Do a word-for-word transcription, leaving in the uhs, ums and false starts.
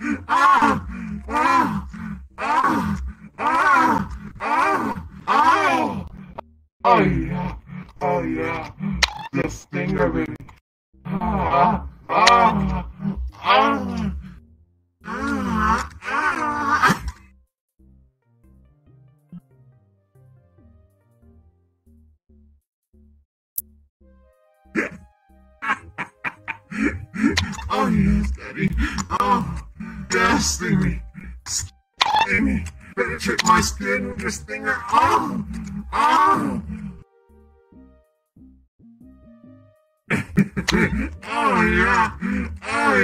Oh yeah, oh yeah, the stinger baby. Ah, ah, ah, ah, ah. Oh yes, daddy. Oh, yeah, sting me, sting me. Penetrate my skin with your stinger. Oh, oh. Oh yeah! Oh